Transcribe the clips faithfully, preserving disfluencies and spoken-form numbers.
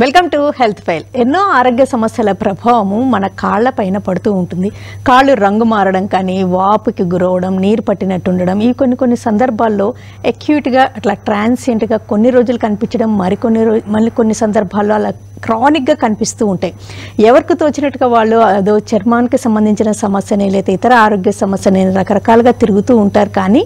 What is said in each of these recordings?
Welcome to health file. ఎన్నో ఆరోగ్య సమస్యల ప్రభావము మన కాళ్ళ పైన పడుతూ ఉంటుంది. కాళ్ళు రంగు మారడం కానీ, వాపుకి గురవడం, నీరు పట్టినట్టు ఉండడం, ఈ కొన్ని కొన్ని సందర్భాల్లో అక్యూట్గా అట్లా ట్రాన్సియంట్గా కొన్ని రోజులు కనిపించడం, మరికొన్ని రోజు మళ్ళీ కొన్ని సందర్భాల్లో అలా క్రానిక్గా కనిపిస్తూ ఉంటాయి. ఎవరికి తోచినట్టుగా వాళ్ళు అదో చర్మానికి సంబంధించిన సమస్యనే లేదా ఇతర ఆరోగ్య సమస్యనే రకరకాలుగా తిరుగుతూ ఉంటారు. కానీ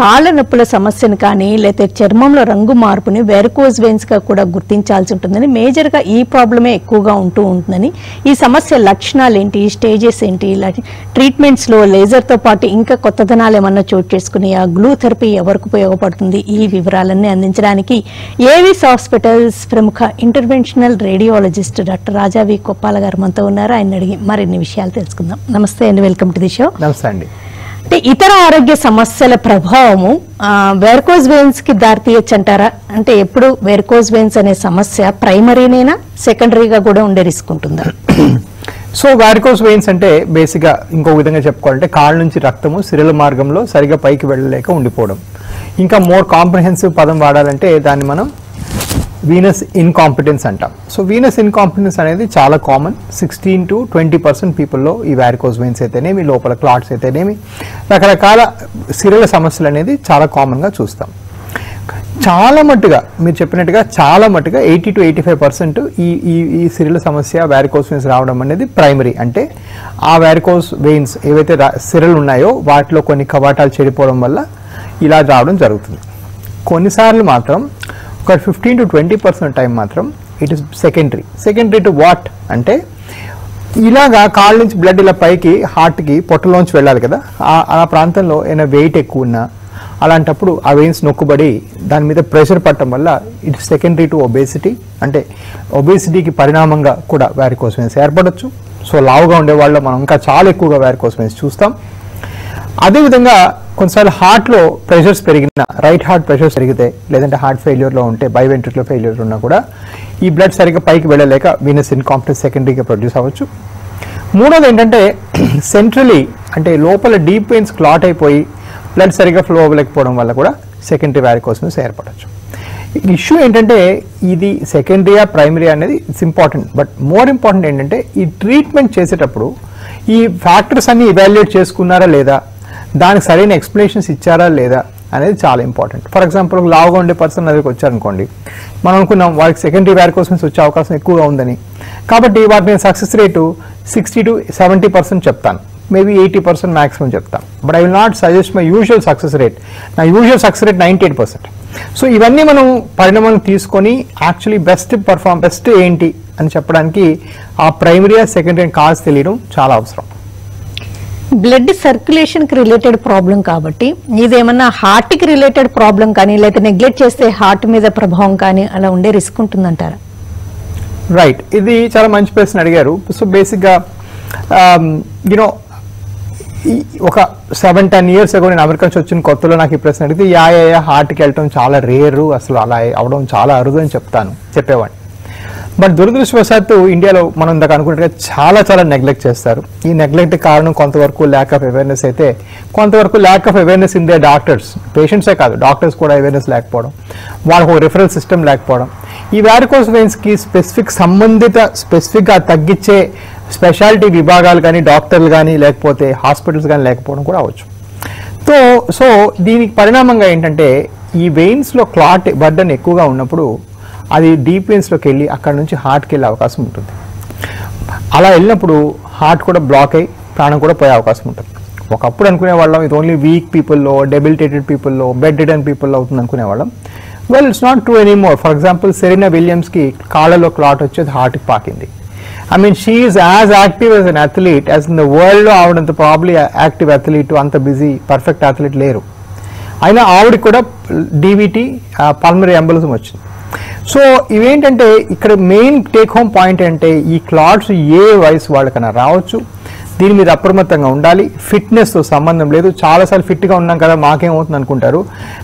కాళ్ళ నొప్పుల సమస్యను కానీ లేదా చర్మంలో రంగు మార్పుని వెరికోజ్ వెయిన్స్గా కూడా గుర్తించాల్సి ఉంటుందని, మేజర్గా ఈ ప్రాబ్లమే ఎక్కువగా ఉంటూ ఉంటుందని, ఈ సమస్య లక్షణాలు ఏంటి, స్టేజెస్ ఏంటి, ట్రీట్మెంట్స్లో లేజర్తో పాటు ఇంకా కొత్తదనాలు ఏమన్నా చోటు చేసుకుని ఆ గ్లూ థెరపీ ఎవరికి ఉపయోగపడుతుంది, ఈ వివరాలన్నీ అందించడానికి ఏవిస్ హాస్పిటల్స్ ప్రముఖ interventional radiologist doctor Raja V Koppala గారు మనతో ఉన్నారు. ఆయన అడిగి మరిన్ని విషయాలు తెలుసుకుందాం. నమస్తే అండి, వెల్కమ్ టు ది షో. నమస్తే అండి. అంటే ఇతర ఆరోగ్య సమస్యల ప్రభావము వెరికోజ్ వెయిన్స్ కి దారి తీయచ్చు అంటారా? అంటే ఎప్పుడు వెరికోజ్ వెయిన్స్ అనే సమస్య ప్రైమరీనేనా, సెకండరీగా కూడా ఉండే రిస్క్ ఉంటుందా? సో వెరికోజ్ వెయిన్స్ అంటే బేసిక్గా ఇంకో విధంగా చెప్పుకోవాలంటే కాళ్ళ నుంచి రక్తము సిరల మార్గంలో సరిగా పైకి వెళ్ళలేక ఉండిపోవడం. ఇంకా మోర్ కాంప్రహెన్సివ్ పదం వాడాలంటే దాన్ని మనం వీనస్ ఇన్కాంపిటెన్స్ అంటాం. సో వీనస్ ఇన్కాంపిటెన్స్ అనేది చాలా common. Sixteen to twenty percent పీపుల్లో ఈ వారికోజ్ వెయిన్స్ అయితేనేమి, లోపల క్లాట్స్ అయితేనేమి, రకరకాల సిరల సమస్యలు అనేది చాలా కామన్గా చూస్తాం. చాలా మట్టుగా మీరు చెప్పినట్టుగా చాలా మట్టుగా eighty to eighty five percent ఈ ఈ సిరల సమస్య వారికోజ్ వెయిన్స్ రావడం అనేది ప్రైమరీ. అంటే ఆ వారికోజ్ వెయిన్స్ ఏవైతే సిరలు ఉన్నాయో వాటిలో కొన్ని కవాటాలు చెడిపోవడం వల్ల ఇలా రావడం జరుగుతుంది. కొన్నిసార్లు మాత్రం ఒక fifteen to twenty percent time మాత్రం it is secondary. Secondary to what అంటే, ఇలాగా కాళ్ళ నుంచి బ్లడ్ ఇలా పైకి హార్ట్కి పొట్టలోంచి వెళ్ళాలి కదా, ఆ ప్రాంతంలో ఏమైనా వెయిట్ ఎక్కువ ఉన్నా అలాంటప్పుడు ఆ వెయిన్స్ నొక్కుబడి దాని మీద ప్రెషర్ పట్టడం వల్ల ఇట్ సెకండరీ టు ఒబేసిటీ. అంటే ఒబేసిటీకి పరిణామంగా కూడా వారికోజ్ వెయిన్స్ ఏర్పడవచ్చు. సో లావుగా ఉండేవాళ్ళు మనం ఇంకా చాలా ఎక్కువగా వారికోజ్ వెయిన్స్ చూస్తాం. అదేవిధంగా కొన్నిసార్లు హార్ట్లో ప్రెషర్స్ పెరిగిన, రైట్ హార్ట్ ప్రెషర్స్ పెరిగితే లేదంటే హార్ట్ ఫెయిల్యూర్లో ఉంటే, బై వెంట్రిక్యులర్ ఫెయిల్యూర్ ఉన్నా కూడా ఈ బ్లడ్ సరిగ్గా పైకి వెళ్ళలేక వీనస్ ఇన్కాంపిటెన్స్ సెకండరీగా ప్రొడ్యూస్ అవ్వచ్చు. మూడోది ఏంటంటే సెంట్రలీ, అంటే లోపల డీప్ వెయిన్స్ క్లాట్ అయిపోయి బ్లడ్ సరిగ్గా ఫ్లో అవ్వలేకపోవడం వల్ల కూడా సెకండరీ వారికోజ్ వెయిన్స్ ఏర్పడవచ్చు. ఇష్యూ ఏంటంటే ఇది సెకండరీయా ప్రైమరీ అనేది it's important, but more important ఏంటంటే ఈ ట్రీట్మెంట్ చేసేటప్పుడు ఈ ఫ్యాక్టర్స్ అన్ని ఇవాల్యుయేట్ చేసుకున్నారా లేదా, దానికి సరైన ఎక్స్ప్లెనేషన్స్ ఇచ్చారా లేదా అనేది చాలా ఇంపార్టెంట్. ఫర్ ఎగ్జాంపుల్, ఒక లావుగా ఉండే పర్సన్ దగ్గరికి వచ్చారనుకోండి, మనం అనుకున్నాం వారికి సెకండరీ వారికోజ్ వెయిన్స్ వచ్చే అవకాశం ఎక్కువగా ఉందని, కాబట్టి వాటి నేను success rate sixty to seventy percent చెప్తాను, మేబీ ఎయిటీ పర్సెంట్ మ్యాక్సిమం చెప్తాను, but I will not suggest my usual success rate. నా usual success rate ninety eight percent so ఇవన్నీ మనం పరిణామాలను తీసుకొని యాక్చువల్లీ బెస్ట్ పర్ఫార్మ్ బెస్ట్ ఏంటి అని చెప్పడానికి ఆ ప్రైమరీ సెకండరీ కాజ్ తెలియడం చాలా అవసరం. బ్లడ్ సర్క్యులేషన్కి రిలేటెడ్ ప్రాబ్లం కాబట్టి, ఇదేమన్నా హార్ట్కి రిలేటెడ్ ప్రాబ్లం కానీ లేదా నెగ్లెక్ట్ చేస్తే హార్ట్ మీద ప్రభావం కానీ అలా ఉండే రిస్క్ ఉంటుందంటారా? రైట్, ఇది చాలా మంచి ప్రశ్న అడిగారు. సో బేసిక్గా యూనో ఒక సెవెన్ టెన్ ఇయర్స్ అగో నేను అమెరికా నుంచి వచ్చిన కొత్తలో నాకు ఈ ప్రశ్న అడిగితే యా యా హార్ట్కి వెళ్ళటం చాలా రేరు, అసలు అలా అవడం చాలా అరుదు అని చెప్తాను చెప్పేవాడిని. బట్ దురదృష్టవశాత్తు ఇండియాలో మనం ఇందాక అనుకున్నట్టుగా చాలా చాలా నెగ్లెక్ట్ చేస్తారు. ఈ నెగ్లెక్ట్ కారణం కొంతవరకు ల్యాక్ ఆఫ్ అవేర్నెస్ అయితే, కొంతవరకు lack of awareness in the doctors, పేషెంట్సే కాదు డాక్టర్స్ కూడా అవేర్నెస్ లేకపోవడం, వాళ్ళకు రిఫరల్ సిస్టమ్ లేకపోవడం. ఈ వారికోజ్ వెయిన్స్కి స్పెసిఫిక్ సంబంధిత స్పెసిఫిక్గా తగ్గించే స్పెషాలిటీ విభాగాలు కానీ డాక్టర్లు కానీ లేకపోతే హాస్పిటల్స్ కానీ లేకపోవడం కూడా అవచ్చు. సో సో దీనికి పరిణామంగా ఏంటంటే ఈ వెయిన్స్లో క్లాట్ బర్డన్ ఎక్కువగా ఉన్నప్పుడు అది డీప్ వెయిన్స్లోకి వెళ్ళి అక్కడ నుంచి హార్ట్కి వెళ్ళే అవకాశం ఉంటుంది. అలా వెళ్ళినప్పుడు హార్ట్ కూడా బ్లాక్ అయ్యి ప్రాణం కూడా పోయే అవకాశం ఉంటుంది. ఒకప్పుడు అనుకునే వాళ్ళం ఇది ఓన్లీ వీక్ పీపుల్లో, డెబిలిటేటెడ్ పీపుల్లో, బెడ్ రిడన్ పీపుల్లో అవుతుంది అనుకునేవాళ్ళం. Well, it's not true anymore. For example, Serena విలియమ్స్కి కాళ్ళలో క్లాట్ వచ్చేది హార్ట్కి పాకింది. I mean, she is as active as an athlete as in the వరల్డ్లో. ఆవిడంత ప్రాబ్లీ యాక్టివ్ అథ్లీట్, అంత బిజీ పర్ఫెక్ట్ అథ్లీట్ లేరు. అయినా ఆవిడకి కూడా డీవీటీ పల్మరీ ఎంబలిజం వచ్చింది. సో ఇవేంటంటే ఇక్కడ మెయిన్ టేక్ హోమ్ పాయింట్ అంటే ఈ క్లాట్స్ ఏ వయసు వాళ్ళకైనా రావచ్చు, దీని మీద అప్రమత్తంగా ఉండాలి. ఫిట్నెస్తో సంబంధం లేదు. చాలాసార్లు ఫిట్గా ఉన్నాం కదా మాకేమవుతుంది అనుకుంటారు.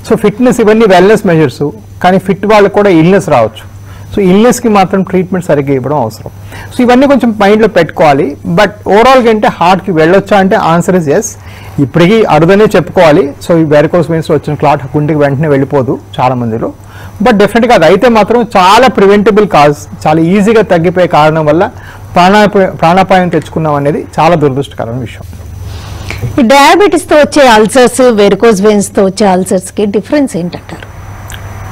సో ఫిట్నెస్ ఇవన్నీ వెల్నెస్ మెజర్స్, కానీ ఫిట్ వాళ్ళకు కూడా ఇల్నెస్ రావచ్చు. సో ఇల్నెస్కి మాత్రం ట్రీట్మెంట్ సరిగ్గా ఇవ్వడం అవసరం. సో ఇవన్నీ కొంచెం మైండ్లో పెట్టుకోవాలి. బట్ ఓవరాల్గా అంటే హార్ట్కి వెళ్ళొచ్చా అంటే ఆన్సర్ ఇస్ ఎస్. ఇప్పటికీ అరుదనే చెప్పుకోవాలి. సో ఈ వెరికోజ్ వెయిన్స్లో వచ్చిన క్లాట్ గుండెకి వెంటనే వెళ్ళిపోదు చాలా మందిలో. బట్ డెఫినెట్గా అదైతే మాత్రం చాలా ప్రివెంటబుల్ కాజ్, చాలా ఈజీగా తగ్గిపోయే కారణం వల్ల ప్రాణ ప్రాణాపాయం తెచ్చుకున్నాం అనేది చాలా దురదృష్టకరమైన విషయం. ఈ డయాబెటీస్తో వచ్చే అల్సర్స్, వెరికోజ్ వెయిన్స్తో వచ్చే అల్సర్స్కి డిఫరెన్స్ ఏంటంటారు?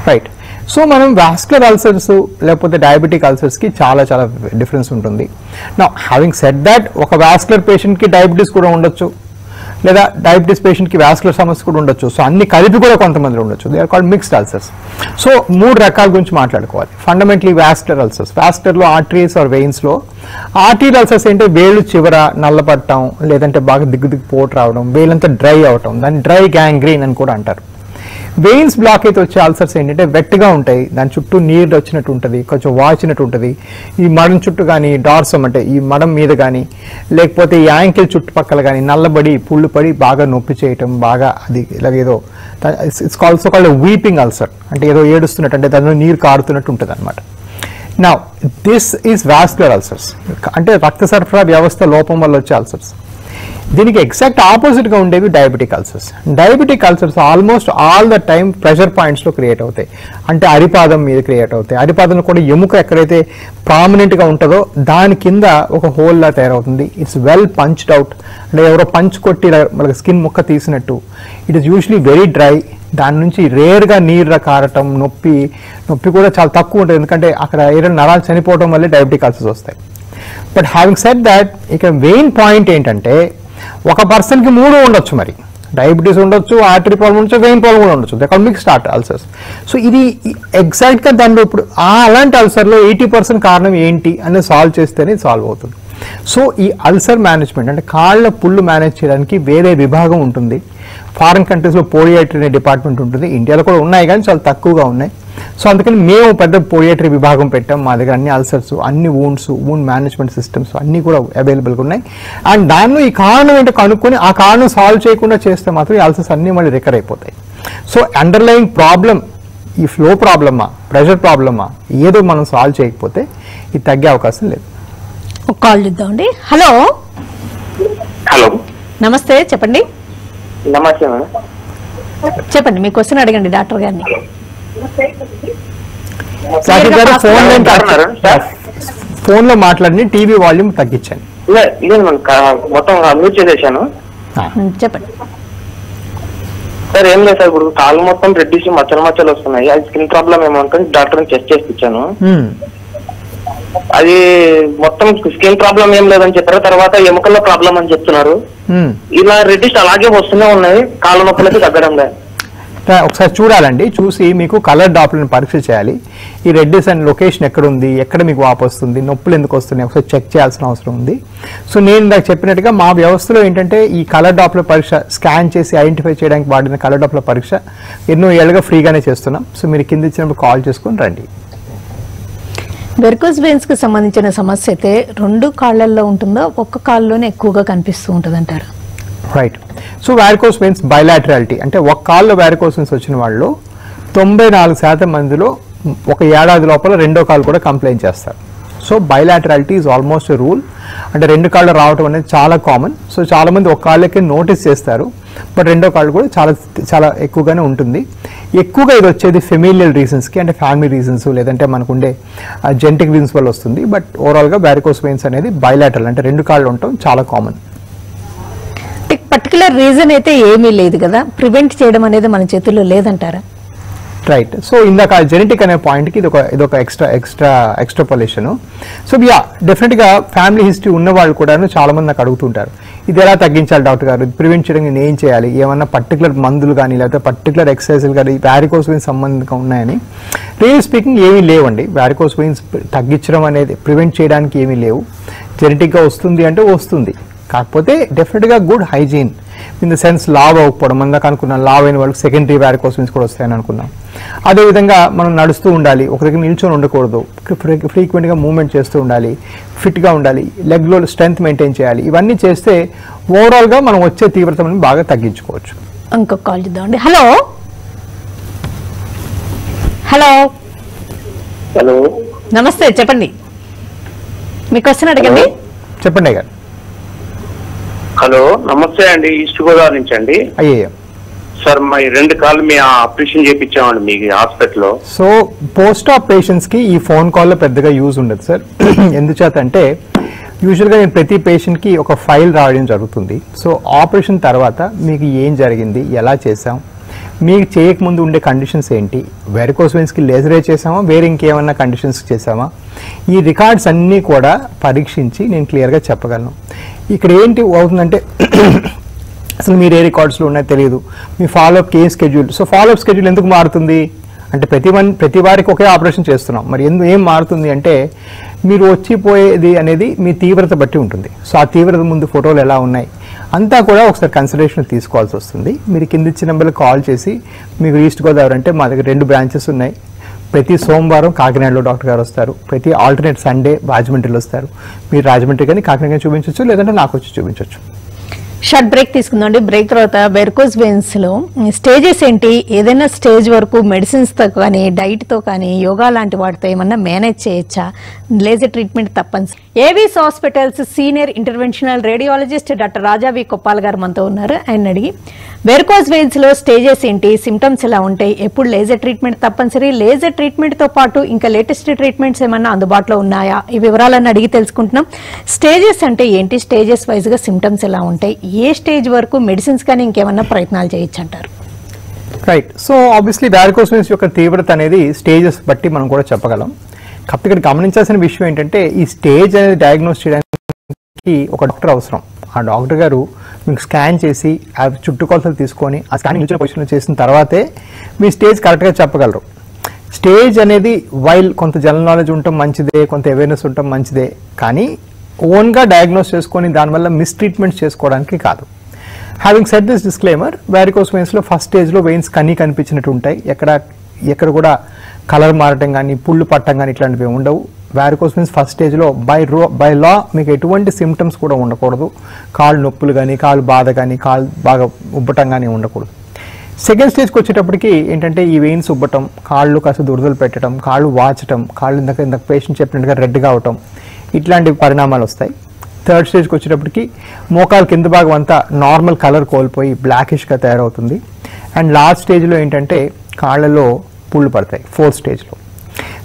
రైట్, సో మనం వాస్కులర్ అల్సర్స్ లేకపోతే డయాబెటిక్ అల్సర్స్కి చాలా చాలా డిఫరెన్స్ ఉంటుంది. నా హ్యావింగ్ సెడ్ దాట్, ఒక వాస్కులర్ పేషెంట్కి డయాబెటీస్ కూడా ఉండొచ్చు, లేదా డయాబెటీస్ పేషెంట్కి వాస్కులర్ సమస్య కూడా ఉండొచ్చు. సో అన్ని కలిపి కూడా కొంతమందిలో ఉండొచ్చు. They are called mixed ulcers. So మూడు రకాల గురించి మాట్లాడుకోవాలి. ఫండమెంటలీ వాస్కులర్ అల్సర్స్, వాస్కులర్లో ఆర్టరీస్ ఆర్ వెయిన్స్లో ఆర్టరీ అల్సర్స్ అంటే వేళ్ళు చివర నల్లపట్టడం, లేదంటే బాగా దిగ్గు దిగ్గు పోటు రావడం, వేలంతా డ్రై అవటం, దాన్ని డ్రై గ్యాంగ్రీన్ అని కూడా అంటారు. వెయిన్స్ బ్లాక్ అయితే వచ్చే అల్సర్స్ ఏంటంటే వెట్గా ఉంటాయి, దాని చుట్టూ నీరు వచ్చినట్టు ఉంటుంది, కొంచెం వాచినట్టు ఉంటుంది. ఈ మడం చుట్టూ కానీ, డార్సం అంటే ఈ మడం మీద కానీ, లేకపోతే ఈ యాంకిల్ చుట్టుపక్కల కానీ నల్లబడి పుళ్ళు పడి బాగా నొప్పి చేయటం, బాగా అది ఇలాగేదో it's also called weeping ulcer, అంటే ఏదో ఏడుస్తున్నట్టు, అంటే దానిలో నీరు కారుతున్నట్టు ఉంటుంది అనమాట. నా దిస్ ఈజ్ వాస్కులర్ అల్సర్స్, అంటే రక్త సరఫరా వ్యవస్థ లోపం వల్ల వచ్చే అల్సర్స్. దీనికి ఎగ్జాక్ట్ ఆపోజిట్గా ఉండేవి diabetic ulcers. Diabetic ulcers almost all the time pressure పాయింట్స్లో క్రియేట్ అవుతాయి, అంటే అరిపాదం మీద క్రియేట్ అవుతాయి. అరిపాదంలో కూడా ఎముక ఎక్కడైతే ప్రామినెంట్గా ఉంటుందో దాని కింద ఒక హోల్లా తయారవుతుంది. ఇట్స్ వెల్ పంచ్డ్ అవుట్, అంటే ఎవరో పంచ్ కొట్టి మనకి స్కిన్ ముక్క తీసినట్టు. It is usually very dry, దాని నుంచి రేర్గా నీరు కారటం, నొప్పి నొప్పి కూడా చాలా తక్కువ ఉంటుంది, ఎందుకంటే అక్కడ ఏదైనా నరాలు చనిపోవడం వల్లే డయాబెటిక్ అల్సర్స్ వస్తాయి. బట్ హ్యావింగ్ సెడ్ దాట్, ఇక మెయిన్ పాయింట్ ఏంటంటే ఒక పర్సన్కి మూడు ఉండొచ్చు, మరి డయాబెటీస్ ఉండొచ్చు, ఆర్టరీ ప్రాబ్లం ఉండొచ్చు, వెయిన్ ప్రాబ్లం కూడా ఉండొచ్చు. They called mixed ulcers. So ఇది ఎగ్జాక్ట్గా దానిలో ఇప్పుడు ఆ అలాంటి అల్సర్లో ఎయిటీ పర్సెంట్ కారణం ఏంటి అనేది సాల్వ్ చేస్తేనే సాల్వ్ అవుతుంది. సో ఈ అల్సర్ మేనేజ్మెంట్ అంటే కాళ్ళ పుళ్ళు మేనేజ్ చేయడానికి వేరే విభాగం ఉంటుంది. ఫారిన్ కంట్రీస్లో పోడియాట్రీ డిపార్ట్మెంట్ ఉంటుంది, ఇండియాలో కూడా ఉన్నాయి కానీ చాలా తక్కువగా ఉన్నాయి. సో అందుకని మేము పెద్ద పోడియాట్రీ విభాగం పెట్టాం. మా దగ్గర అన్ని అల్సర్స్, అన్ని వూండ్స్, వూండ్ మేనేజ్మెంట్ సిస్టమ్స్ అన్నీ కూడా అవైలబుల్గా ఉన్నాయి. అండ్ దానిలో ఈ కారణం ఏంటో కనుక్కొని ఆ కారణం సాల్వ్ చేయకుండా చేస్తే మాత్రం ఈ అల్సర్స్ అన్నీ మళ్ళీ రికర్ అయిపోతాయి. సో అండర్లైన్ ప్రాబ్లం ఈ ఫ్లో ప్రాబ్లమా, ప్రెషర్ ప్రాబ్లమా, ఏదో మనం సాల్వ్ చేయకపోతే ఇది తగ్గే అవకాశం లేదు. కాల్ చూద్దామండి. హలో హలో నమస్తే, చెప్పండి. నమస్తే మేడం, చెప్పండి మీ క్వశ్చన్ అడగండి డాక్టర్ గారిని. ఫోన్ లో మాట్లాడి టీవీ వాల్యూమ్ తగ్గించండి. చెప్పండి సార్. ఏం లేదు సార్, ఇప్పుడు కాళ్ళు మొత్తం రెడ్డిష్ మచ్చలు మచ్చలు వస్తున్నాయి, అది స్కిన్ ప్రాబ్లం ఏమంటుంది డాక్టర్ చెక్ చేసి ఇచ్చాను. అది మొత్తం స్కిన్ ప్రాబ్లం ఏం లేదని చెప్పారు, తర్వాత ఎముకల ప్రాబ్లం అని చెప్తున్నారు. ఇలా రెడ్డిష్ అలాగే వస్తూనే ఉన్నాయి, కాళ్ళ నొప్పులకి తగ్గడం లేదు. ఒకసారి చూడాలండి, చూసి మీకు కలర్ డాప్లర్ పరీక్ష చేయాలి. ఈ రెడ్డిస్ అండ్ లొకేషన్ ఎక్కడుంది, ఎక్కడ మీకు వాపు వస్తుంది, నొప్పులు ఎందుకు వస్తున్నాయి ఒకసారి చెక్ చేయాల్సిన అవసరం ఉంది. సో నేను ఇందాక చెప్పినట్టుగా మా వ్యవస్థలో ఏంటంటే ఈ కలర్ డాప్లర్ పరీక్ష స్కాన్ చేసి ఐడెంటిఫై చేయడానికి వాడిన కలర్ డాప్లర్ పరీక్ష ఎన్నో ఏళ్ళుగా ఫ్రీగానే చేస్తున్నాం. సో మీరు కింద ఇచ్చినప్పుడు కాల్ చేసుకుని రండి. వెరికోజ్ వెయిన్స్కి సంబంధించిన సమస్య అయితే రెండు కాళ్ళల్లో ఉంటుందో ఒక్క కాళ్ళలోనే ఎక్కువగా కనిపిస్తూ ఉంటుంది అంటారు? Right, so varicose veins bilaterality అంటే ఒక కాల్లో వారికోస్ వెయిన్స్ వచ్చిన వాళ్ళు తొంభై నాలుగు శాతం మందిలో ఒక ఏడాది లోపల రెండో కాళ్ళు కూడా కంప్లైంట్ చేస్తారు. So bilaterality is almost rule, అంటే రెండు కాళ్ళు రావడం అనేది చాలా కామన్. సో చాలామంది ఒక కాళ్ళకే నోటీస్ చేస్తారు, బట్ రెండో కాళ్ళు కూడా చాలా చాలా ఎక్కువగానే ఉంటుంది. ఎక్కువగా ఇది వచ్చేది ఫెమిలియల్ రీజన్స్కి, అంటే ఫ్యామిలీ రీజన్స్ లేదంటే మనకు ఉండే జెనెటిక్ రీజన్స్ వల్ల వస్తుంది. బట్ ఓవరాల్గా వారికోస్ వెయిన్స్ అనేది బైలాటరల్, అంటే రెండు కాళ్ళు ఉండటం చాలా కామన్. పర్టికులర్ రీజన్ అయితే ఏమీ లేదు కదా, ప్రివెంట్ చేయడం అనేది మన చేతుల్లో లేదంటారా? రైట్, సో ఇందాక జెనెటిక్ అనే పాయింట్కి ఇది ఒక ఇదొక extra extra extrapolation. So yeah డెఫినెట్గా ఫ్యామిలీ హిస్టరీ ఉన్నవాళ్ళు కూడా చాలామంది నాకు అడుగుతుంటారు, ఇది ఎలా తగ్గించాలి డాక్టర్ గారు, ఇది ప్రివెంట్ చేయడానికి నేను ఏం చేయాలి, ఏమన్నా పర్టికులర్ మందులు కానీ లేకపోతే పర్టికులర్ ఎక్సర్సైజులు కానీ వారికోస్ వెయిన్స్ సంబంధంగా ఉన్నాయని? రియల్ స్పీకింగ్ ఏమీ లేవండి, వారికోస్ వెయిన్స్ తగ్గించడం అనేది ప్రివెంట్ చేయడానికి ఏమీ లేవు. జెనెటిక్గా వస్తుంది అంటే వస్తుంది, కాకపోతే డెఫినెట్గా good hygiene in the sense లావ్ అవ్వకపోవడం, అందాక అనుకున్నాం లావ్ అయిన వాళ్ళకి సెకండరీ వారికోస్ వెయిన్స్ కూడా వస్తాయని అనుకున్నాం. అదేవిధంగా మనం నడుస్తూ ఉండాలి, ఒక దగ్గర నిల్చొని ఉండకూడదు, ఫ్రీక్వెంట్గా మూవ్మెంట్ చేస్తూ ఉండాలి, ఫిట్గా ఉండాలి, లెగ్లో స్ట్రెంత్ మెయింటైన్ చేయాలి. ఇవన్నీ చేస్తే ఓవరాల్గా మనం వచ్చే తీవ్రతను బాగా తగ్గించుకోవచ్చు. ఇంకొక కాల్ చేద్దామండి. హలో హలో హలో నమస్తే, చెప్పండి మీ క్వశ్చన్ అడగండి. చెప్పండి గారు. హలో నమస్తే అండి, ఈస్ట్ గోదావరి నుంచి అండి. సార్ మై రెండు కాల్ మే ఆపరేషన్ చేపించామండి మీ హాస్పిటల్లో. సో పోస్ట్ ఆప్ పేషెంట్స్ కి ఈ ఫోన్ కాల్ లో పెద్దగా యూజ్ ఉండదు సార్. ఎందుచేత అంటే యూజువల్గా నేను ప్రతి పేషెంట్కి ఒక ఫైల్ రావడం జరుగుతుంది. సో ఆపరేషన్ తర్వాత మీకు ఏం జరిగింది, ఎలా చేసాం, మీకు చేయకముందు ఉండే కండిషన్స్ ఏంటి, వెరికోస్ వెయిన్స్కి లేజరే చేసామా, వేరే ఇంకేమన్నా కండిషన్స్కి చేసామా, ఈ రికార్డ్స్ అన్నీ కూడా పరీక్షించి నేను క్లియర్గా చెప్పగలను. ఇక్కడ ఏంటి అవుతుందంటే అసలు మీరు ఏ రికార్డ్స్లో ఉన్నాయో తెలియదు, మీ ఫాలోఅప్ ఏ స్కెడ్యూల్. సో ఫాలోఅప్ స్కెడ్యూల్ ఎందుకు మారుతుంది అంటే ప్రతి వన్ ప్రతి వారికి ఒకే ఆపరేషన్ చేస్తున్నాం, మరి ఎందు ఏం మారుతుంది అంటే మీరు వచ్చిపోయేది అనేది మీ తీవ్రత బట్టి ఉంటుంది. సో ఆ తీవ్రత ముందు ఫోటోలు ఎలా ఉన్నాయి అంతా కూడా ఒకసారి కన్సిడరేషన్ తీసుకోవాల్సి వస్తుంది. మీరు కింద ఇచ్చిన నెంబర్కి కాల్ చేసి మీకు ఈస్ట్ గోదావరి అంటే మా దగ్గర రెండు బ్రాంచెస్ ఉన్నాయి. ప్రతి సోమవారం కాకినాడలో డాక్టర్ గారు వస్తారు, ప్రతి ఆల్టర్నేట్ సండే రాజమండ్రిలో వస్తారు. మీరు రాజమండ్రి కానీ కాకినాడ కానీ చూపించవచ్చు, లేదంటే నాకు వచ్చి చూపించవచ్చు. షార్ట్ బ్రేక్ తీసుకుందండి. బ్రేక్ తర్వాత వెరికోస్ వెయిన్స్ లో స్టేజెస్ ఏంటి, ఏదైనా స్టేజ్ వరకు మెడిసిన్స్ తో కానీ డైట్ తో కానీ యోగా లాంటి వాటితో ఏమన్నా మేనేజ్ చేయొచ్చా, లేజర్ ట్రీట్మెంట్ తప్పనిసరి? Avis hospitals senior interventional radiologist doctor Raja వి కొప్పాల్ గారు మనతో ఉన్నారు. ఆయన అడిగి వెరికోస్ వెయిన్స్ లో స్టేజెస్ ఏంటి, సిమ్టమ్స్ ఎలా ఉంటాయి, ఎప్పుడు లేజర్ ట్రీట్మెంట్ తప్పనిసరి, లేజర్ ట్రీట్మెంట్ తో పాటు ఇంకా లేటెస్ట్ ట్రీట్మెంట్స్ ఏమన్నా అందుబాటులో ఉన్నాయా, ఈ వివరాలను అడిగి తెలుసుకుంటున్నాం. స్టేజెస్ అంటే ఏంటి, స్టేజెస్ వైజ్ గా సిమ్టమ్స్ ఎలా ఉంటాయి, ఏ స్టేజ్ వరకు మెడిసిన్స్ కానీ ఇంకేమన్నా ప్రయత్నాలు చేయొచ్చు అంటారు? Right. So obviously varicose veins యొక్క తీవ్రత అనేది స్టేజెస్ బట్టి మనం కూడా చెప్పగలం. కాబట్టి ఇక్కడ గమనించాల్సిన విషయం ఏంటంటే ఈ స్టేజ్ అనేది డయాగ్నోస్ చేయడానికి ఒక డాక్టర్ అవసరం. ఆ డాక్టర్ గారు మీకు స్కాన్ చేసి ఆ చుట్టుకొలతలు తీసుకొని ఆ స్కానింగ్ ఇచ్చిన పొజిషన్లో చేసిన తర్వాతే మీ స్టేజ్ కరెక్ట్గా చెప్పగలరు. స్టేజ్ అనేది వైల్ కొంత జనరల్ నాలెడ్జ్ ఉండటం మంచిదే, కొంత అవేర్నెస్ ఉండటం మంచిదే, కానీ ఓన్గా డయాగ్నోస్ చేసుకొని దానివల్ల మిస్ట్రీట్మెంట్ చేసుకోవడానికి కాదు. Having set this disclaimer, varicose వెయిన్స్లో ఫస్ట్ స్టేజ్లో వెయిన్స్ కనీ కనిపించినట్టు ఉంటాయి. ఎక్కడ ఎక్కడ కూడా కలర్ మారటం కానీ పుళ్ళు పట్టడం కానీ ఇట్లాంటివి ఉండవు. వెరికోస్ వెయిన్స్ ఫస్ట్ స్టేజ్లో బై రో బై లా మీకు ఎటువంటి సిమ్టమ్స్ కూడా ఉండకూడదు. కాళ్ళు నొప్పులు కానీ, కాళ్ళు బాధ కానీ, కాళ్ళు బాగా ఉబ్బటం కానీ ఉండకూడదు. సెకండ్ స్టేజ్కి వచ్చేటప్పటికి ఏంటంటే ఈ వెయిన్స్ ఉబ్బటం, కాళ్ళు కాస్త దురదలు పెట్టడం, కాళ్ళు వాచటం, కాళ్ళు ఇందాక ఇందాక పేషెంట్ చెప్పినట్టుగా రెడ్గా అవటం, ఇట్లాంటి పరిణామాలు వస్తాయి. థర్డ్ స్టేజ్కి వచ్చేటప్పటికి మోకాలు కింద భాగం అంతా నార్మల్ కలర్ కోల్పోయి బ్లాకిష్గా తయారవుతుంది. అండ్ లాస్ట్ స్టేజ్లో ఏంటంటే కాళ్ళలో పుళ్ళు పడతాయి, ఫోర్త్ స్టేజ్లో.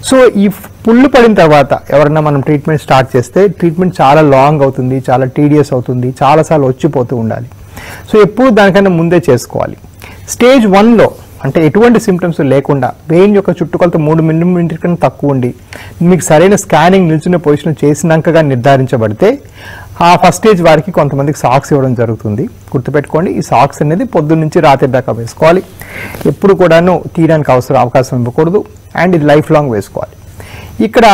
సో ఈ పుళ్ళు పడిన తర్వాత ఎవరన్నా మనం ట్రీట్మెంట్ స్టార్ట్ చేస్తే ట్రీట్మెంట్ చాలా లాంగ్ అవుతుంది, చాలా టీడియస్ అవుతుంది, చాలాసార్లు వచ్చిపోతూ ఉండాలి. సో ఎప్పుడు దానికన్నా ముందే చేసుకోవాలి. స్టేజ్ వన్లో అంటే ఎటువంటి సిమ్టమ్స్ లేకుండా వెయిన్ యొక్క చుట్టుకొలత మూడు మిల్లీమీటర్ కన్నా తక్కువ ఉండి మీకు సరైన స్కానింగ్ నిల్చున్న పొజిషన్ చేసినాకగా నిర్ధారించబడితే ఆ ఫస్ట్ స్టేజ్ వారికి కొంతమందికి సాక్స్ ఇవ్వడం జరుగుతుంది. గుర్తుపెట్టుకోండి, ఈ సాక్స్ అనేది పొద్దున్న నుంచి రాత్రి దాకా వేసుకోవాలి, ఎప్పుడు కూడాను తీయడానికి అవసరం అవకాశం ఇవ్వకూడదు. అండ్ ఇది లైఫ్ లాంగ్ వేసుకోవాలి. ఇక్కడ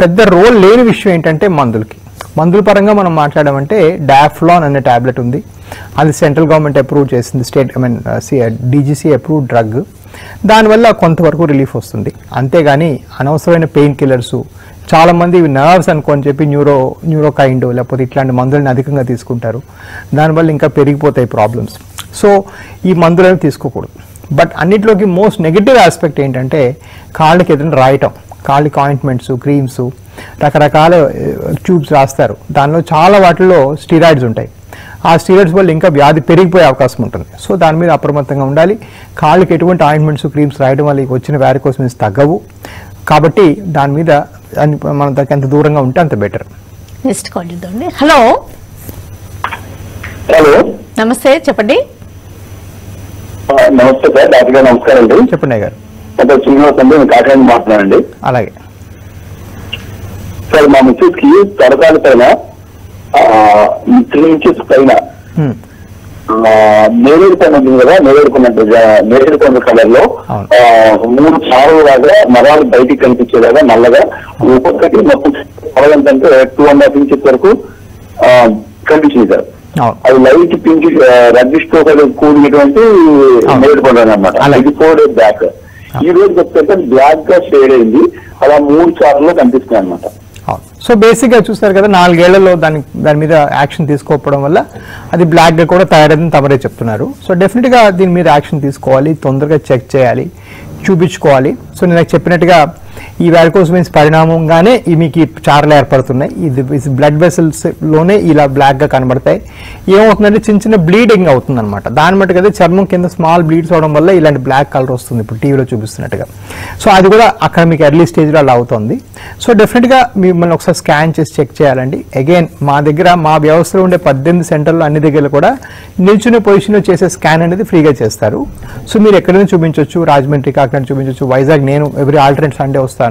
పెద్ద రోల్ లేని విషయం ఏంటంటే మందులకి. మందుల పరంగా మనం మాట్లాడమంటే డాఫ్లాన్ అనే ట్యాబ్లెట్ ఉంది, అది సెంట్రల్ గవర్నమెంట్ అప్రూవ్ చేసింది, state I mean DGC approve drug. దానివల్ల కొంతవరకు రిలీఫ్ వస్తుంది, అంతేగాని అనవసరమైన పెయిన్ కిల్లర్సు. చాలామంది ఇవి నర్వ్స్ అనుకోని చెప్పి న్యూరో న్యూరోకైండ్ లేకపోతే ఇట్లాంటి మందులను అధికంగా తీసుకుంటారు, దానివల్ల ఇంకా పెరిగిపోతాయి ప్రాబ్లమ్స్. సో ఈ మందులను తీసుకోకూడదు. బట్ అన్నిట్లోకి మోస్ట్ నెగిటివ్ ఆస్పెక్ట్ ఏంటంటే కాళ్ళకి ఏదైనా రాయటం, కాళ్ళకి ఆయింట్మెంట్స్, క్రీమ్స్, రకరకాల ట్యూబ్స్ రాస్తారు. దానిలో చాలా వాటిల్లో స్టీరాయిడ్స్ ఉంటాయి. ఆ స్టీరాయిడ్స్ వల్ల ఇంకా వ్యాధి పెరిగిపోయే అవకాశం ఉంటుంది. సో దాని మీద అప్రమత్తంగా ఉండాలి. కాళ్ళకి ఎటువంటి ఆయింట్మెంట్స్, క్రీమ్స్ రాయడం వల్ల వచ్చిన వెరికోస్ వెయిన్స్ తగ్గవు. కాబట్టి దాని మీద మనం దానికి ఎంత దూరంగా ఉంటే అంత బెటర్. నెక్స్ట్ కాల్ చేద్దామండి. హలో హలో నమస్తే, చెప్పండి. నమస్తే సార్, డాక్టర్ గారు నమస్కారం అండి. చెప్పండి గారు. శ్రీనివాస్ అండి, నేను కాకినాడ మాట్లాడండి. అలాగే సార్, మా మిస్సెస్కి తరకాల పైన త్రీ ఇంచెస్ పైన నేరేడుకొని ఉంటుంది కదా, నేరేడుకున్నట్టు నేరేడుకున్న కలర్ లో మూడు చారువు లాగా నరాలు బయటికి కనిపించేలాగా నల్లగా ఒక్కొక్కటి ఏంటంటే టూ అండ్ హాఫ్ ఇంచెస్ వరకు కనిపించింది సార్. అది లైట్ పింక్ రెడ్డిష్ తో కూడినటువంటి నేరేడుకుంటాను అనమాట. ఇది ఫోర్ డేస్ బ్యాక్. ఈ రోజు వచ్చేసరికి బ్లాక్ గా షేడ్ అయింది, అలా మూడు చారులో కనిపిస్తున్నాయి అనమాట. సో బేసిక్గా చూస్తారు కదా, నాలుగేళ్లలో దాని దాని మీద యాక్షన్ తీసుకోకపోవడం వల్ల అది బ్లాక్గా కూడా తయారైందని తమరే చెప్తున్నారు. సో డెఫినెట్గా దీని మీద యాక్షన్ తీసుకోవాలి, తొందరగా చెక్ చేయాలి, చూపించుకోవాలి. సో నేను చెప్పినట్టుగా ఈ వాల్కోస్మెన్స్ పరిణామంగానే మీకు చార్లు ఏర్పడుతున్నాయి. ఇది బ్లడ్ వెసల్స్లోనే ఇలా బ్లాక్గా కనబడతాయి. ఏమవుతుందంటే చిన్న చిన్న బ్లీడింగ్ అవుతుంది అనమాట. దాని మట్టుకు అయితే చర్మం కింద స్మాల్ బ్లీడ్స్ అవడం వల్ల ఇలాంటి బ్లాక్ కలర్ వస్తుంది ఇప్పుడు టీవీలో చూపిస్తున్నట్టుగా. సో అది కూడా అక్కడ మీకు ఎర్లీ స్టేజ్లో అలా అవుతుంది. సో డెఫినెట్గా మిమ్మల్ని ఒకసారి స్కాన్ చేసి చెక్ చేయాలండి. అగైన్ మా దగ్గర మా వ్యవస్థలో ఉండే పద్దెనిమిది సెంటర్లో అన్ని దగ్గర కూడా నిల్చునే పొజిషన్లో చేసే స్కాన్ అనేది ఫ్రీగా చేస్తారు. సో మీరు ఎక్కడైనా చూపించవచ్చు, రాజమండ్రి కాకినాడ చూపించవచ్చు, వైజాగ్ నేను ఎవ్రీ ఆల్టర్నేట్ సండే వస్తాను,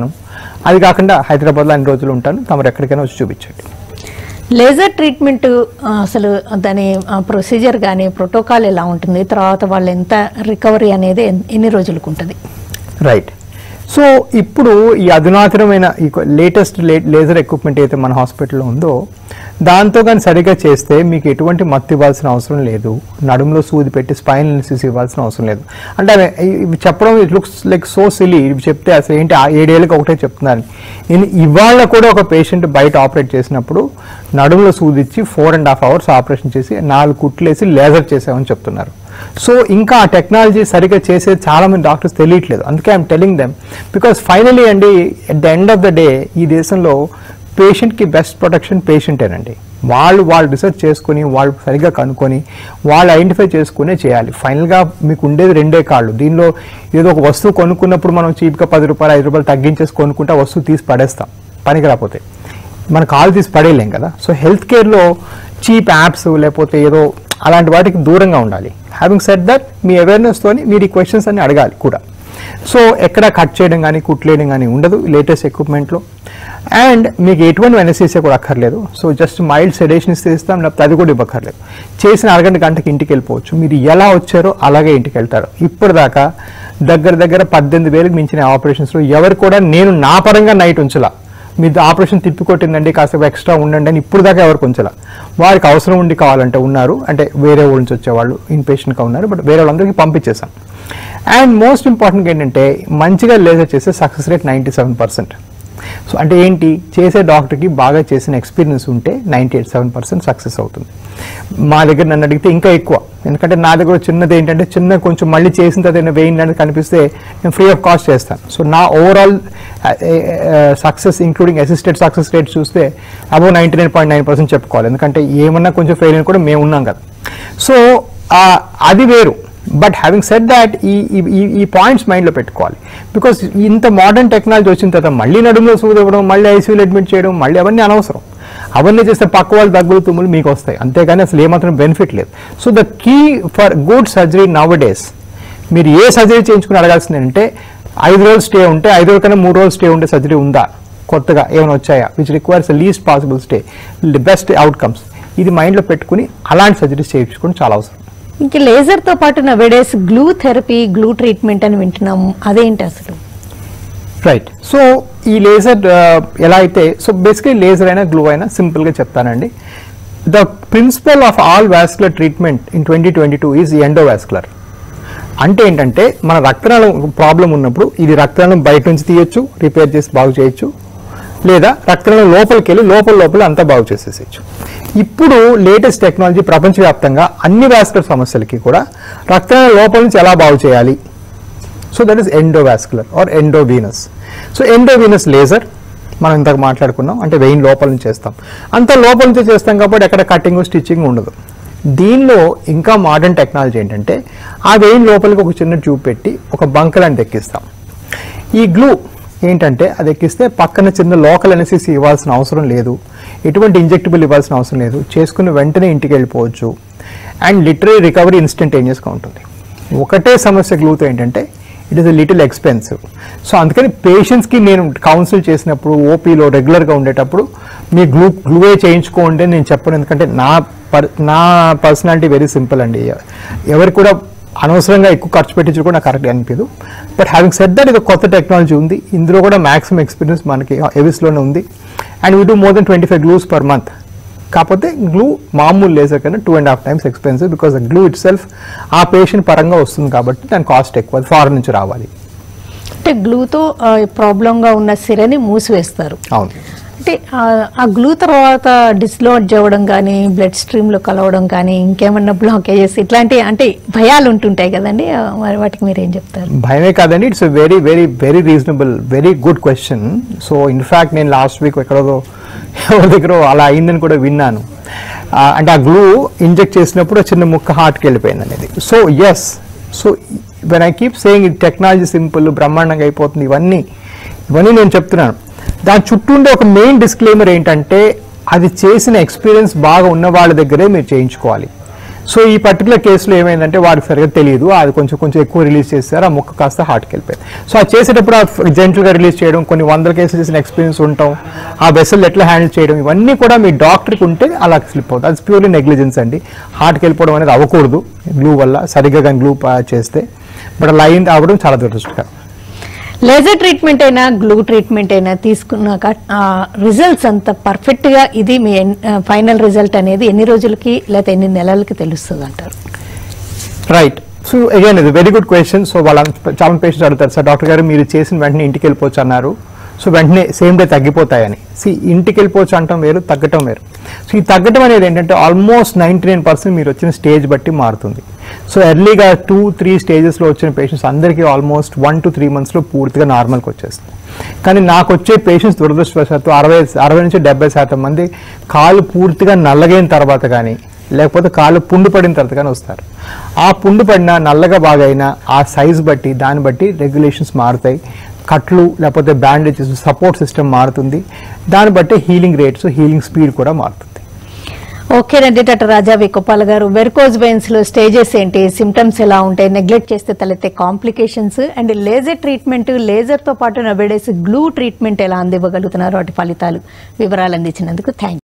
అది కాకుండా హైదరాబాద్లో అన్ని రోజులు ఉంటాను, తమరు ఎక్కడికైనా వచ్చి చూపించండి. లేజర్ ట్రీట్మెంట్ అసలు దాని ప్రొసీజర్ కానీ ప్రోటోకాల్ ఎలా ఉంటుంది, తర్వాత వాళ్ళు ఎంత రికవరీ అనేది ఎన్ని రోజులకు ఉంటుంది? రైట్. సో ఇప్పుడు ఈ అధునాతనమైన ఈ లేటెస్ట్ లే లేజర్ ఎక్విప్మెంట్ అయితే మన హాస్పిటల్లో ఉందో దాంతో కానీ సరిగ్గా చేస్తే మీకు ఎటువంటి మత్తు ఇవ్వాల్సిన అవసరం లేదు, నడుములో సూది పెట్టి స్పైనల్ ఎనలిసిస్ ఇవ్వాల్సిన అవసరం లేదు. అంటే ఇవి చెప్పడం it looks like so silly, ఇవి చెప్తే అసలు ఏంటి ఏడేళ్ళకి ఒకటే చెప్తున్నాను నేను. ఇవాళ కూడా ఒక పేషెంట్ బయట ఆపరేట్ చేసినప్పుడు నడుములో సూది ఇచ్చి four and half hours operation చేసి నాలుగు కుట్లేసి లేజర్ చేసామని చెప్తున్నారు. సో ఇంకా ఆ టెక్నాలజీ సరిగ్గా చేసేది చాలామంది డాక్టర్స్ తెలియట్లేదు. అందుకే I'm telling them because finally అండి at the end of the day ఈ దేశంలో పేషెంట్కి బెస్ట్ ప్రొటెక్షన్ పేషెంటేనండి. వాళ్ళు వాళ్ళు రీసెర్చ్ చేసుకుని వాళ్ళు సరిగ్గా కనుక్కొని వాళ్ళు ఐడెంటిఫై చేసుకునే చేయాలి. ఫైనల్గా మీకు ఉండేది రెండే కాళ్ళు. దీనిలో ఏదో ఒక వస్తువు కొనుక్కున్నప్పుడు మనం చీప్గా పది రూపాయలు ఐదు రూపాయలు తగ్గించేసి కొనుక్కుంటే ఆ వస్తువు తీసి పడేస్తాం, పనికి రాకపోతే మన కాళ్ళు తీసి పడేయలేం కదా. సో హెల్త్ కేర్లో చీప్ యాప్స్ లేకపోతే ఏదో అలాంటి వాటికి దూరంగా ఉండాలి. హ్యావింగ్ సెడ్ దట్ మీ అవేర్నెస్తో మీరు ఈ క్వశ్చన్స్ అన్ని అడగాలి కూడా. సో ఎక్కడ కట్ చేయడం కానీ కుట్లేయడం కానీ ఉండదు లేటెస్ట్ ఎక్విప్మెంట్లో. అండ్ మీకు ఎటువంటి ఎనస్థీసియా కూడా అక్కర్లేదు. సో జస్ట్ మైల్డ్ సెడేషన్ ఇస్తే ఇస్తాం, లేకపోతే అది కూడా ఇవ్వక్కర్లేదు. చేసిన అరగంట గంటకి ఇంటికి వెళ్ళిపోవచ్చు. మీరు ఎలా వచ్చారో అలాగే ఇంటికి వెళ్తారు. ఇప్పటిదాకా దగ్గర దగ్గర పద్దెనిమిది వేలకు మించిన ఆపరేషన్స్లో ఎవరు కూడా నేను నా పరంగా నైట్ ఉంచలా, మీరు ఆపరేషన్ తిప్పికొట్టిందండి కాసేపు ఎక్స్ట్రా ఉండండి అని ఇప్పుడు దాకా ఎవరికి ఉంచాల. వారికి అవసరం ఉండి కావాలంటే ఉన్నారు, అంటే వేరే ఊళ్ళ నుంచి వచ్చేవాళ్ళు ఇన్పేషెంట్గా ఉన్నారు, బట్ వేరే వాళ్ళందరికీ పంపించేశాం. అండ్ మోస్ట్ ఇంపార్టెంట్గా ఏంటంటే మంచిగా లేజర్ చేసే success rate ninety seven percent. So అంటే ఏంటి, చేసే డాక్టర్కి బాగా చేసిన ఎక్స్పీరియన్స్ ఉంటే ninety eight seven percent success అవుతుంది. మా దగ్గర నన్ను అడిగితే ఇంకా ఎక్కువ, ఎందుకంటే నా దగ్గర చిన్నది ఏంటంటే చిన్న కొంచెం మళ్ళీ చేసిన తర్వాత వెయిన్ అనేది కనిపిస్తే నేను ఫ్రీ ఆఫ్ కాస్ట్ చేస్తాను. సో నా overall success including assisted success rate చూస్తే above ninety nine point nine percent చెప్పుకోవాలి, ఎందుకంటే ఏమన్నా కొంచెం ఫెయిల్ అని కూడా మేము ఉన్నాం కదా. సో అది వేరు. బట్ హ్యావింగ్ సెడ్ దాట్ ఈ ఈ పాయింట్స్ మైండ్లో పెట్టుకోవాలి. బికాస్ ఇంత మోడర్న్ టెక్నాలజీ వచ్చిన తర్వాత మళ్ళీ నడుములో సూది ఇవ్వడం, మళ్ళీ ఐసీయూలో అడ్మిట్ చేయడం, మళ్ళీ అవన్నీ అనవసరం. అవన్నీ చేస్తే పక్క వాళ్ళు దగ్గులు తుమ్ములు మీకు వస్తాయి, అంతేగాని అసలు ఏమాత్రం బెనిఫిట్ లేదు. So the key for good surgery nowadays మీరు ఏ సర్జరీ చేయించుకుని అడగాల్సింది అంటే ఐదు రోజులు స్టే ఉంటే ఐదు రోజుల కన్నా మూడు రోజులు స్టే ఉండే సర్జరీ ఉందా, కొత్తగా ఏమైనా వచ్చాయా, which requires least possible stay the best outcomes. ఇది మైండ్లో పెట్టుకుని అలాంటి సర్జరీస్ చేయించుకోవడం చాలా అవసరం. ఇంకా లేజర్తో పాటు nowadays glue therapy, glue treatment అని వింటున్నాము, అదేంటి అసలు? రైట్. సో ఈ లేజర్ ఎలా అయితే, సో బేసికలీ లేజర్ అయినా గ్లూ అయినా సింపుల్గా చెప్తానండి. The principle of all vascular treatment in twenty twenty two is endovascular. అంటే ఏంటంటే మన రక్తనాళం ప్రాబ్లం ఉన్నప్పుడు ఇది రక్తనాళం బయట నుంచి తీయచ్చు, రిపేర్ చేసి బాగు చేయొచ్చు, లేదా రక్తనాళం లోపలికి వెళ్ళి లోపల లోపల అంతా బాగు చేసేసేయచ్చు. ఇప్పుడు లేటెస్ట్ టెక్నాలజీ ప్రపంచవ్యాప్తంగా అన్ని వాస్కులర్ సమస్యలకి కూడా రక్తనాళం లోపల నుంచి ఎలా బాగు చేయాలి, so that is endovascular or endovenous. So endovenous laser మనం ఇంతకు మాట్లాడుకున్నాం, అంటే వెయిన్ లోపల నుంచి చేస్తాం, అంత లోపల నుంచి చేస్తాం కాబట్టి అక్కడ కటింగ్ స్టిచ్చింగ్ ఉండదు. దీనిలో ఇంకా మోడర్న్ టెక్నాలజీ ఏంటంటే ఆ వెయిన్ లోపలికి ఒక చిన్న ట్యూబ్ పెట్టి ఒక బంకలాంటి ఎక్కిస్తాం. ఈ గ్లూ ఏంటంటే అది ఎక్కిస్తే పక్కన చిన్న లోకల్ ఎనస్థీసియా ఇవ్వాల్సిన అవసరం లేదు, ఎటువంటి ఇంజెక్టబుల్ ఇవ్వాల్సిన అవసరం లేదు, చేసుకుని వెంటనే ఇంటికి వెళ్ళిపోవచ్చు. అండ్ లిటరీ రికవరీ ఇన్స్టంటేనియస్గా ఉంటుంది. ఒకటే సమస్య గ్లూతో ఏంటంటే it is a little expensive. So అందుకని పేషెంట్స్కి నేను కౌన్సిల్ చేసినప్పుడు ఓపీలో రెగ్యులర్గా ఉండేటప్పుడు మీ గ్లూ గ్లూవే చేయించుకోండి నేను చెప్పను, ఎందుకంటే నా పర్ నా పర్సనాలిటీ వెరీ సింపుల్ అండి. ఎవరు కూడా అనవసరంగా ఎక్కువ ఖర్చు పెట్టించడం కూడా నాకు కరెక్ట్ అనిపించదు. బట్ హ్యావింగ్ సెడ్ దట్ ఇది కొత్త టెక్నాలజీ ఉంది, ఇందులో కూడా మ్యాక్సిమం ఎక్స్పీరియన్స్ మనకి ఏవిస్లోనే ఉంది. And we do more than twenty five glues per month. కాకపోతే గ్లూ మామూలు లేజర్ కన్నా two and half times expensive, because the glue itself ఆ పేషెంట్ పరంగా వస్తుంది కాబట్టి దాని కాస్ట్ ఎక్కువ, ఫారెన్ నుంచి రావాలి. అంటే గ్లూతో ప్రాబ్లంగా ఉన్న సిరని మూసివేస్తారు. అవును. అంటే ఆ గ్లూ తర్వాత డిస్లోడ్ అవ్వడం కానీ బ్లడ్ స్ట్రీమ్లో కలవడం కానీ ఇంకేమన్నా బ్లాకేజెస్ ఇట్లాంటి అంటే భయాలు ఉంటుంటాయి కదండి, వాటికి మీరు ఏం చెప్తారు? భయమే కాదండి, it's very very very reasonable, very good question. So in fact నేను లాస్ట్ వీక్ ఎక్కడో ఎవరి దగ్గర అలా అయిందని కూడా విన్నాను. అంటే ఆ గ్లూ ఇంజెక్ట్ చేసినప్పుడు చిన్న ముక్క హార్ట్కి వెళ్ళిపోయింది అనేది. So yes, so when I keep saying ఇది టెక్నాలజీ సింపుల్, బ్రహ్మాండంగా అయిపోతుంది, ఇవన్నీ ఇవన్నీ నేను చెప్తున్నాను. దాని చుట్టూ ఉండే ఒక మెయిన్ డిస్క్లైమర్ ఏంటంటే అది చేసిన ఎక్స్పీరియన్స్ బాగా ఉన్న వాళ్ళ దగ్గరే మీరు చేయించుకోవాలి. సో ఈ పర్టికులర్ కేసులో ఏమైందంటే వాడికి సరిగ్గా తెలియదు, అది కొంచెం కొంచెం ఎక్కువ రిలీజ్ చేస్తారు, ఆ ముక్క కాస్త హార్ట్కి వెళ్ళిపోయింది. సో అది చేసేటప్పుడు అది జెంటల్గా రిలీజ్ చేయడం, కొన్ని వందల కేసులు చేసిన ఎక్స్పీరియన్స్ ఉండటం, ఆ వెసల్ ఎట్లా హ్యాండిల్ చేయడం, ఇవన్నీ కూడా మీ డాక్టర్కి ఉంటే అలా స్లిప్ అవుతుంది. అది ప్యూర్లీ నెగ్లిజెన్స్ అండి. హార్ట్కి వెళ్ళిపోవడం అనేది అవ్వకూడదు గ్లూ వల్ల, సరిగ్గా కానీ గ్లూ చేస్తే, బట్ అలా అయింది అవ్వడం చాలా దురదృష్టకరం. లేజర్ ట్రీట్మెంట్ అయినా గ్లూ ట్రీట్మెంట్ అయినా తీసుకున్నాక రిజల్ట్స్ అంత పర్ఫెక్ట్గా ఇది మీ ఫైనల్ రిజల్ట్ అనేది ఎన్ని రోజులకి లేకపోతే ఎన్ని నెలలకి తెలుస్తుంది అంటారు? రైట్. సో అగైన్ ఇది వెరీ గుడ్ క్వశ్చన్. సో వాళ్ళ చాలా పేషెంట్స్ అడుగుతారు, సార్ డాక్టర్ గారు మీరు చేసిన వెంటనే ఇంటికి వెళ్ళిపోవచ్చు అన్నారు, సో వెంటనే సేమ్ డే తగ్గిపోతాయని. సో ఇంటికి వెళ్ళిపోవచ్చు అంటాం వేరు, తగ్గటం వేరు. సో ఈ తగ్గటం అనేది ఏంటంటే ఆల్మోస్ట్ నైంటీ నైన్ పర్సెంట్ మీరు వచ్చిన స్టేజ్ బట్టి మారుతుంది. సో ఎర్లీగా టూ త్రీ స్టేజెస్లో వచ్చిన పేషెంట్స్ అందరికీ ఆల్మోస్ట్ వన్ టు త్రీ మంత్స్లో పూర్తిగా నార్మల్కి వచ్చేస్తుంది. కానీ నాకు వచ్చే పేషెంట్స్ దురదృష్టవశాత్తు అరవై అరవై నుంచి డెబ్బై శాతం మంది కాలు పూర్తిగా నల్లగైన తర్వాత కానీ లేకపోతే కాళ్ళు పుండు పడిన తర్వాత కానీ వస్తారు. ఆ పుండు పడినా నల్లగా బాగా అయినా ఆ సైజ్ బట్టి దాన్ని బట్టి రెగ్యులేషన్స్ మారుతాయి, కట్లు లేకపోతే బ్యాండేజెస్ సపోర్ట్ సిస్టమ్ మారుతుంది, దాన్ని బట్టి హీలింగ్ రేట్స్ హీలింగ్ స్పీడ్ కూడా మారుతుంది. ఓకేనండి, డాక్టర్ రాజా వి కొప్పాల గారు, వెరికోజ్ వెయిన్స్లో స్టేజెస్ ఏంటి, సిమ్టమ్స్ ఎలా ఉంటాయి, నెగ్లెక్ట్ చేస్తే తలెత్తే కాంప్లికేషన్స్ అండ్ లేజర్ ట్రీట్మెంట్, లేజర్తో పాటు నబేడేసి గ్లూ ట్రీట్మెంట్ ఎలా అందివ్వగలుగుతున్నారు, వాటి ఫలితాలు వివరాలు అందించినందుకు థ్యాంక్ యూ.